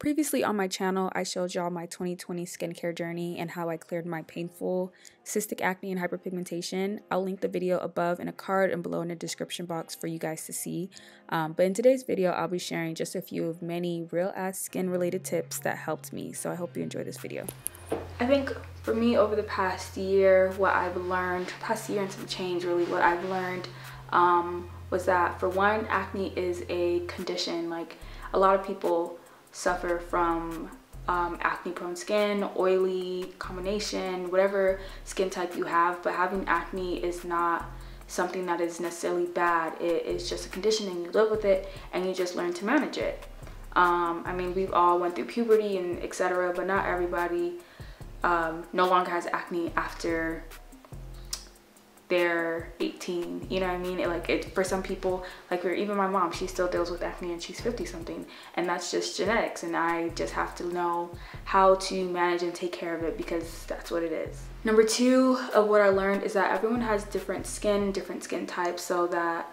Previously on my channel, I showed y'all my 2020 skincare journey and how I cleared my painful cystic acne and hyperpigmentation. I'll link the video above in a card and below in the description box for you guys to see. But in today's video, I'll be sharing just a few of many real-ass skin-related tips that helped me. So I hope you enjoy this video. I think for me over the past year, what I've learned, past year and some change really, what I've learned was that for one, acne is a condition. Like a lot of people suffer from acne prone skin, oily combination, whatever skin type you have, but having acne is not something that is necessarily bad. It is just a condition and you live with it and you just learn to manage it. I mean, we've all went through puberty and etc., but not everybody no longer has acne after they're 18, you know what I mean? For some people, like even my mom, she still deals with acne and she's 50 something, and that's just genetics, and I just have to know how to manage and take care of it because that's what it is. Number two of what I learned is that everyone has different skin types, so that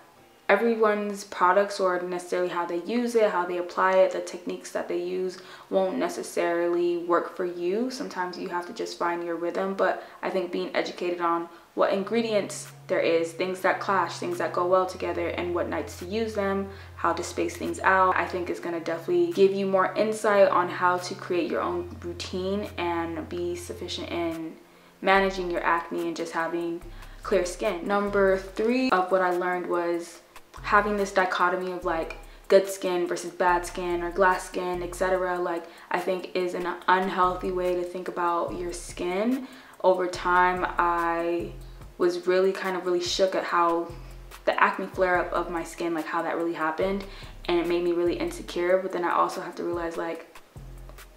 everyone's products or necessarily how they use it, how they apply it, the techniques that they use won't necessarily work for you. Sometimes you have to just find your rhythm, but I think being educated on what ingredients there is, things that clash, things that go well together, and what nights to use them, how to space things out, I think is gonna definitely give you more insight on how to create your own routine and be sufficient in managing your acne and just having clear skin. Number three of what I learned was having this dichotomy of like good skin versus bad skin or glass skin, etc., like I think is an unhealthy way to think about your skin. Over time, I was really really shook at how the acne flare-up of my skin, like how that really happened, and it made me really insecure. But then I also have to realize like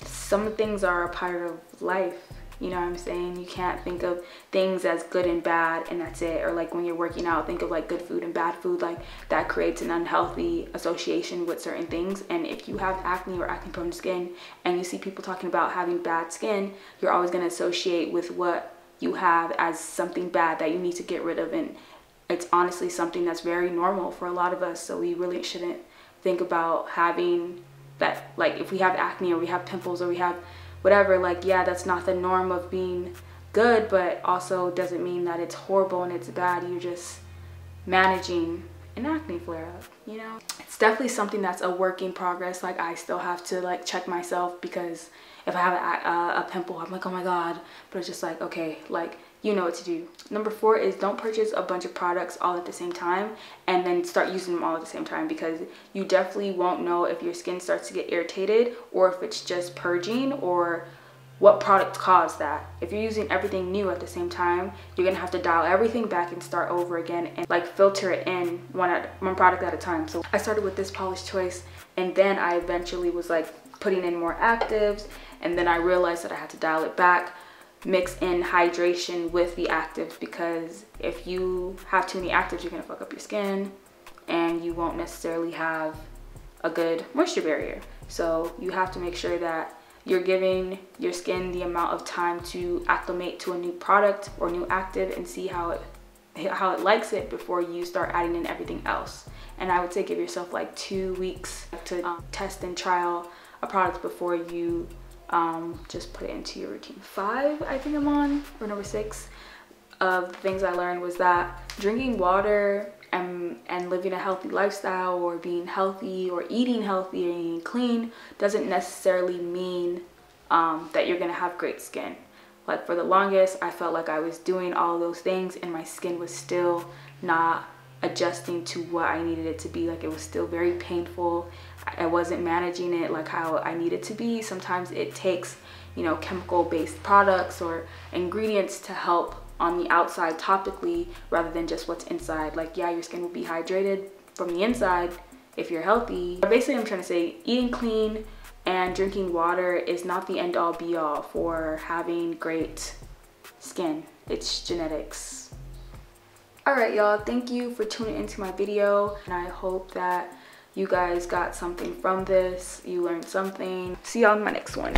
some things are a part of life. You know what I'm saying? You can't think of things as good and bad and that's it. Or like when you're working out, think of like good food and bad food. Like that creates an unhealthy association with certain things. And if you have acne or acne prone skin and you see people talking about having bad skin, you're always going to associate with what you have as something bad that you need to get rid of. And it's honestly something that's very normal for a lot of us. So we really shouldn't think about having that, like if we have acne or we have pimples or we have whatever, like yeah, that's not the norm of being good, but also doesn't mean that it's horrible and it's bad. You're just managing an acne flare-up, you know? It's definitely something that's a work in progress. Like I still have to like check myself, because if I have a pimple, I'm like, oh my God, but it's just like, okay, like you know what to do. Number four is don't purchase a bunch of products all at the same time and then start using them all at the same time, because you definitely won't know if your skin starts to get irritated or if it's just purging or what product caused that. If you're using everything new at the same time, you're gonna have to dial everything back and start over again and like filter it in one product at a time. So I started with this Polish Choice, and then I eventually was like putting in more actives, and then I realized that I had to dial it back, mix in hydration with the actives, because if you have too many actives, you're gonna fuck up your skin and you won't necessarily have a good moisture barrier. So you have to make sure that you're giving your skin the amount of time to acclimate to a new product or new active and see how it likes it before you start adding in everything else. And I would say give yourself like 2 weeks to test and trial a product before you just put it into your routine. Five, I think I'm on, or number six, of the things I learned was that drinking water and living a healthy lifestyle, or being healthy or eating healthy and eating clean, doesn't necessarily mean that you're gonna have great skin. Like for the longest, I felt like I was doing all those things and my skin was still not adjusting to what I needed it to be. Like it was still very painful. I wasn't managing it like how I needed to be. Sometimes it takes, you know, chemical-based products or ingredients to help on the outside topically rather than just what's inside. Like yeah, your skin will be hydrated from the inside if you're healthy. But basically I'm trying to say eating clean and drinking water is not the end-all be-all for having great skin. It's genetics. Alright y'all, thank you for tuning into my video, and I hope that you guys got something from this. You learned something. See y'all in my next one.